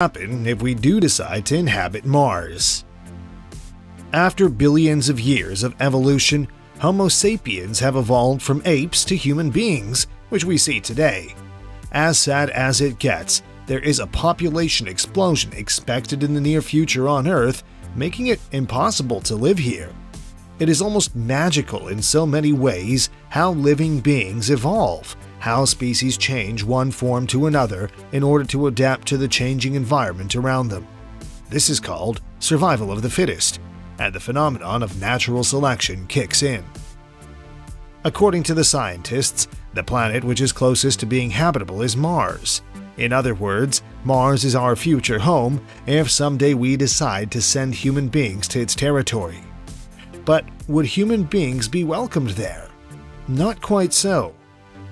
happen if we do decide to inhabit Mars. After billions of years of evolution, Homo sapiens have evolved from apes to human beings, which we see today. As sad as it gets, there is a population explosion expected in the near future on Earth, making it impossible to live here. It is almost magical in so many ways how living beings evolve, how species change one form to another in order to adapt to the changing environment around them. This is called survival of the fittest, and the phenomenon of natural selection kicks in. According to the scientists, the planet which is closest to being habitable is Mars. In other words, Mars is our future home if someday we decide to send human beings to its territory. But would human beings be welcomed there? Not quite so.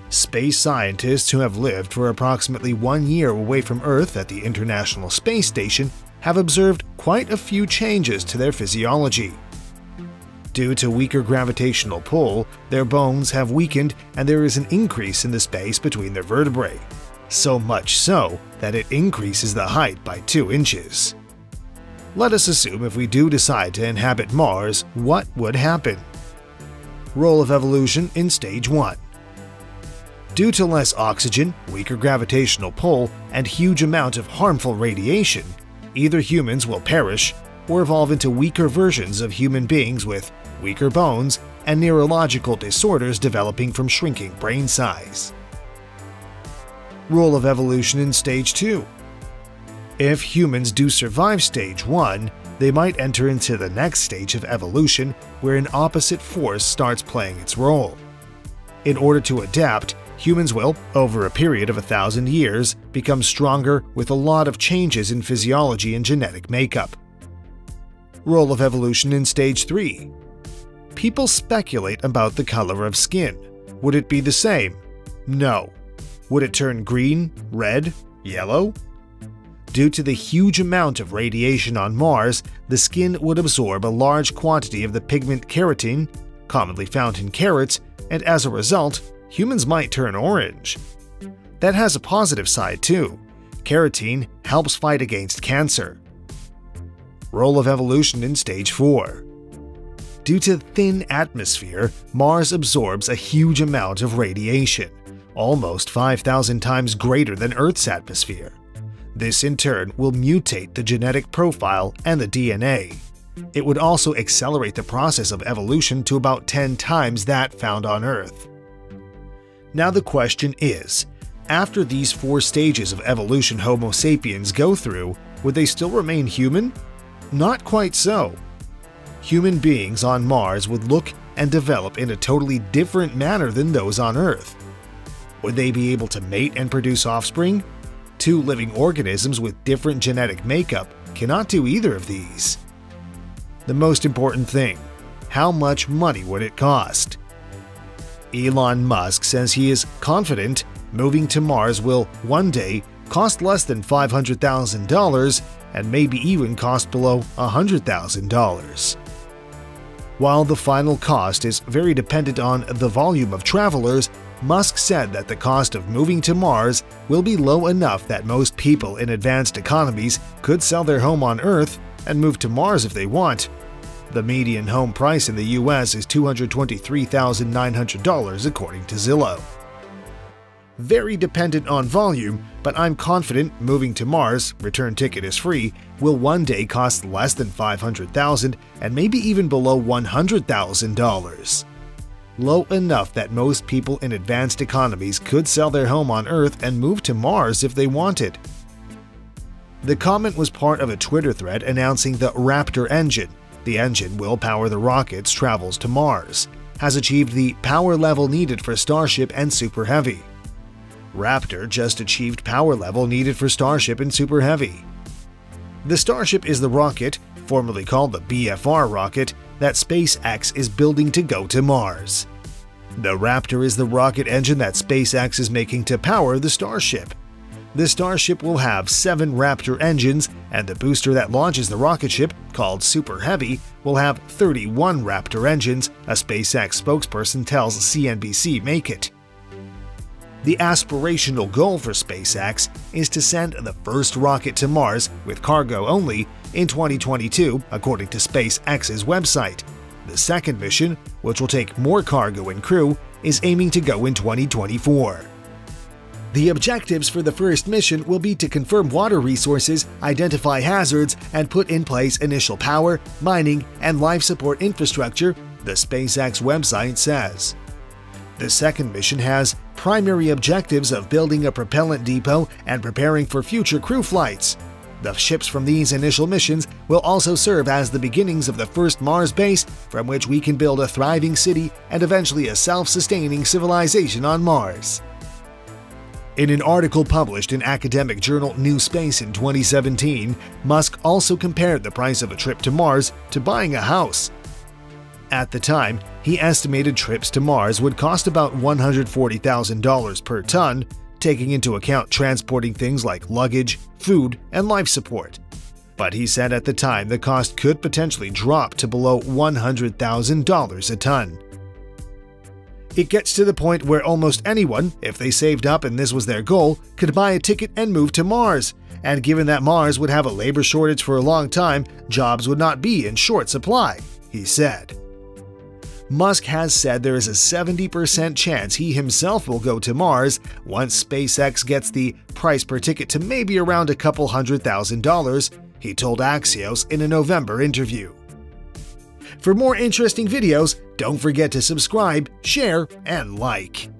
Space scientists who have lived for approximately 1 year away from Earth at the International Space Station have observed quite a few changes to their physiology. Due to weaker gravitational pull, their bones have weakened and there is an increase in the space between their vertebrae, so much so that it increases the height by 2 inches. Let us assume if we do decide to inhabit Mars, what would happen? Role of evolution in Stage 1. Due to less oxygen, weaker gravitational pull, and huge amount of harmful radiation, either humans will perish or evolve into weaker versions of human beings with weaker bones and neurological disorders developing from shrinking brain size. Role of evolution in Stage 2. If humans do survive Stage 1, they might enter into the next stage of evolution where an opposite force starts playing its role. In order to adapt, humans will, over a period of 1,000 years, become stronger with a lot of changes in physiology and genetic makeup. Role of evolution in Stage 3. People speculate about the color of skin. Would it be the same? No. Would it turn green, red, yellow? Due to the huge amount of radiation on Mars, the skin would absorb a large quantity of the pigment keratin, commonly found in carrots, and as a result, humans might turn orange. That has a positive side too. Keratin helps fight against cancer. Role of evolution in Stage 4. Due to thin atmosphere, Mars absorbs a huge amount of radiation, almost 5,000 times greater than Earth's atmosphere. This in turn will mutate the genetic profile and the DNA. It would also accelerate the process of evolution to about 10 times that found on Earth. Now the question is, after these 4 stages of evolution Homo sapiens go through, would they still remain human? Not quite so. Human beings on Mars would look and develop in a totally different manner than those on Earth. Would they be able to mate and produce offspring? 2 living organisms with different genetic makeup cannot do either of these. The most important thing, how much money would it cost? Elon Musk says he is confident moving to Mars will one day cost less than $500,000 and maybe even cost below $100,000. While the final cost is very dependent on the volume of travelers, Musk said that the cost of moving to Mars will be low enough that most people in advanced economies could sell their home on Earth and move to Mars if they want. The median home price in the US is $223,900 according to Zillow. Very dependent on volume, but I'm confident moving to Mars, return ticket is free, will one day cost less than $500,000 and maybe even below $100,000. Low enough that most people in advanced economies could sell their home on Earth and move to Mars if they wanted. The comment was part of a Twitter thread announcing the Raptor engine. The engine will power the rocket's travels to Mars, has achieved the power level needed for Starship and Super Heavy. Raptor just achieved power level needed for Starship and Super Heavy. The Starship is the rocket, formerly called the BFR rocket, that SpaceX is building to go to Mars. The Raptor is the rocket engine that SpaceX is making to power the Starship. The Starship will have 7 Raptor engines, and the booster that launches the rocket ship, called Super Heavy, will have 31 Raptor engines, a SpaceX spokesperson tells CNBC Make It. The aspirational goal for SpaceX is to send the first rocket to Mars with cargo only in 2022, according to SpaceX's website. The second mission, which will take more cargo and crew, is aiming to go in 2024. The objectives for the first mission will be to confirm water resources, identify hazards, and put in place initial power, mining, and life support infrastructure, the SpaceX website says. The second mission has primary objectives of building a propellant depot and preparing for future crew flights. The ships from these initial missions will also serve as the beginnings of the first Mars base from which we can build a thriving city and eventually a self-sustaining civilization on Mars. In an article published in academic journal New Space in 2017, Musk also compared the price of a trip to Mars to buying a house. At the time, he estimated trips to Mars would cost about $140,000 per ton, taking into account transporting things like luggage, food, and life support. But he said at the time the cost could potentially drop to below $100,000 a ton. It gets to the point where almost anyone, if they saved up and this was their goal, could buy a ticket and move to Mars. And given that Mars would have a labor shortage for a long time, jobs would not be in short supply, he said. Musk has said there is a 70% chance he himself will go to Mars once SpaceX gets the price per ticket to maybe around a couple $100,000, he told Axios in a November interview. For more interesting videos, don't forget to subscribe, share, and like.